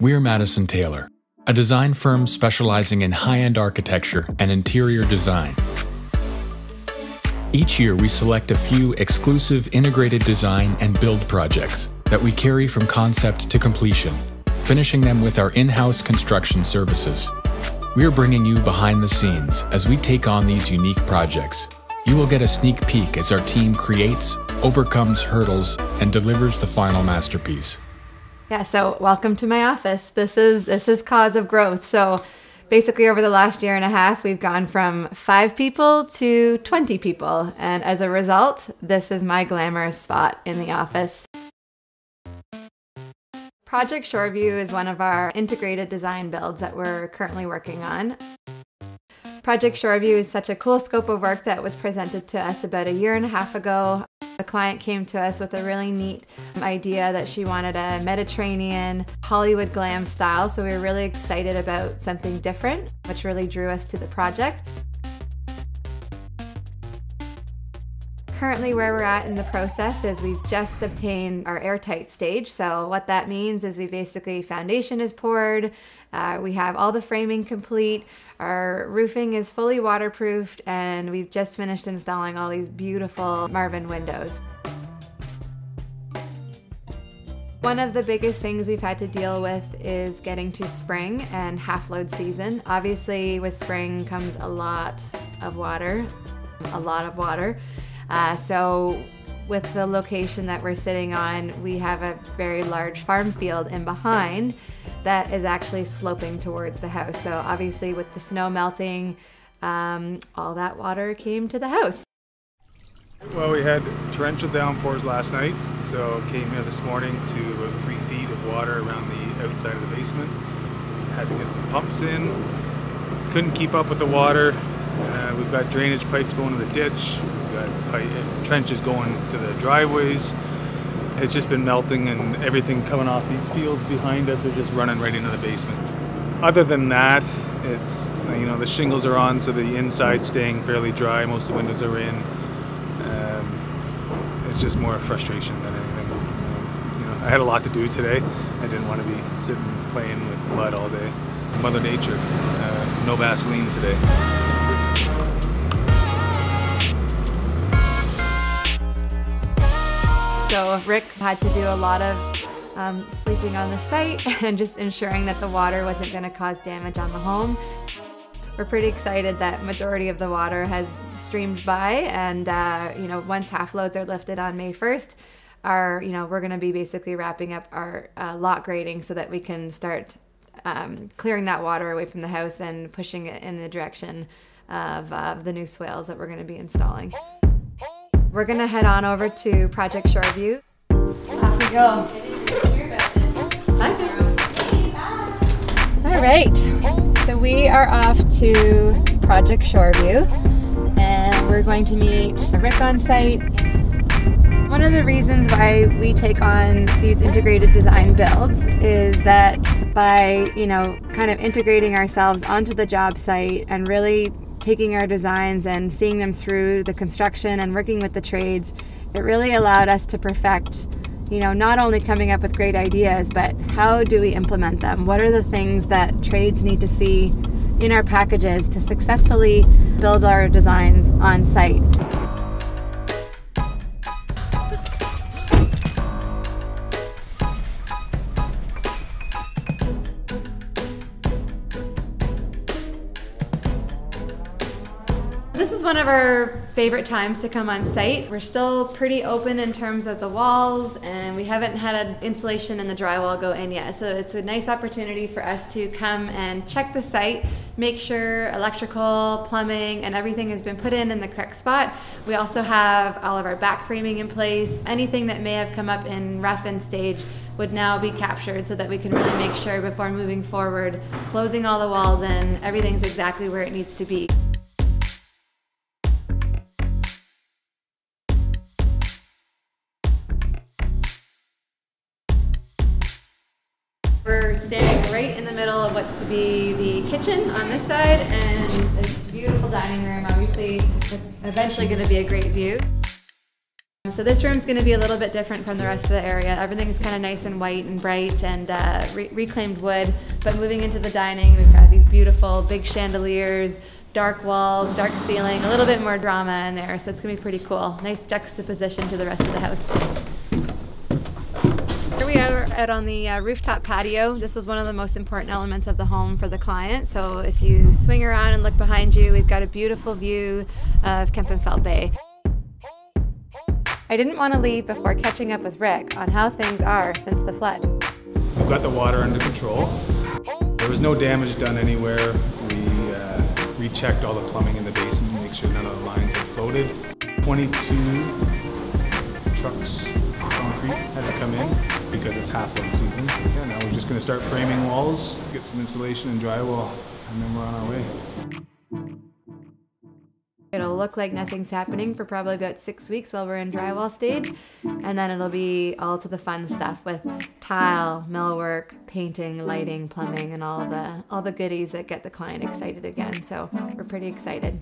We're Madison Taylor, a design firm specializing in high-end architecture and interior design. Each year, we select a few exclusive integrated design and build projects that we carry from concept to completion, finishing them with our in-house construction services. We're bringing you behind the scenes as we take on these unique projects. You will get a sneak peek as our team creates, overcomes hurdles, and delivers the final masterpiece. Yeah, so welcome to my office. This is Cause of Growth. So basically over the last year and a half, we've gone from 5 people to 20 people. And as a result, this is my glamorous spot in the office. Project Shoreview is one of our integrated design builds that we're currently working on. Project Shoreview is such a cool scope of work that was presented to us about a year and a half ago. The client came to us with a really neat idea that she wanted a Mediterranean Hollywood glam style, so we were really excited about something different, which really drew us to the project. Currently where we're at in the process is we've just obtained our airtight stage. So what that means is we basically, foundation is poured, we have all the framing complete, our roofing is fully waterproofed, and we've just finished installing all these beautiful Marvin windows. One of the biggest things we've had to deal with is getting to spring and half load season. Obviously with spring comes a lot of water, so with the location that we're sitting on, we have a very large farm field in behind that is actually sloping towards the house. So obviously with the snow melting, all that water came to the house. Well, we had torrential downpours last night, so came here this morning to about 3 feet of water around the outside of the basement. Had to get some pumps in, couldn't keep up with the water. We've got drainage pipes going to the ditch, we've got trenches going to the driveways. It's just been melting, and everything coming off these fields behind us are just running right into the basement. Other than that, it's, you know, the shingles are on, so the inside's staying fairly dry. Most of the windows are in. It's just more frustration than anything. You know, I had a lot to do today. I didn't want to be sitting playing with mud all day. Mother Nature, no Vaseline today. So Rick had to do a lot of sleeping on the site and just ensuring that the water wasn't going to cause damage on the home. We're pretty excited that majority of the water has streamed by, and you know, once half loads are lifted on May 1st, we're going to be basically wrapping up our lot grading so that we can start clearing that water away from the house and pushing it in the direction of the new swales that we're going to be installing. We're gonna head on over to Project Shoreview. Off we go. All right, so we are off to Project Shoreview, and we're going to meet Rick on site. One of the reasons why we take on these integrated design builds is that by, you know, kind of integrating ourselves onto the job site and really taking our designs and seeing them through the construction and working with the trades, it really allowed us to perfect, you know, not only coming up with great ideas, but how do we implement them? What are the things that trades need to see in our packages to successfully build our designs on site? This is one of our favorite times to come on site. We're still pretty open in terms of the walls, and we haven't had an insulation in the drywall go in yet. So it's a nice opportunity for us to come and check the site, make sure electrical, plumbing, and everything has been put in the correct spot. We also have all of our back framing in place. Anything that may have come up in rough-in stage would now be captured so that we can really make sure before moving forward, closing all the walls in, everything's exactly where it needs to be. We're standing right in the middle of what's to be the kitchen on this side and this beautiful dining room, obviously eventually going to be a great view. So this room's gonna be a little bit different from the rest of the area. Everything's kind of nice and white and bright and reclaimed wood. But moving into the dining, we've got these beautiful big chandeliers, dark walls, dark ceiling, a little bit more drama in there. So it's gonna be pretty cool. Nice juxtaposition to the rest of the house. Here we are out on the rooftop patio. This was one of the most important elements of the home for the client. So if you swing around and look behind you, we've got a beautiful view of Kempenfeld Bay. I didn't want to leave before catching up with Rick on how things are since the flood. We've got the water under control. There was no damage done anywhere. We rechecked all the plumbing in the basement to make sure none of the lines had floated. 22 trucks of concrete had to come in because it's half-load season. Yeah, now we're just going to start framing walls, get some insulation and drywall, and then we're on our way. It'll look like nothing's happening for probably about 6 weeks while we're in drywall stage, and then it'll be all to the fun stuff with tile, millwork, painting, lighting, plumbing, and all the goodies that get the client excited again. So we're pretty excited.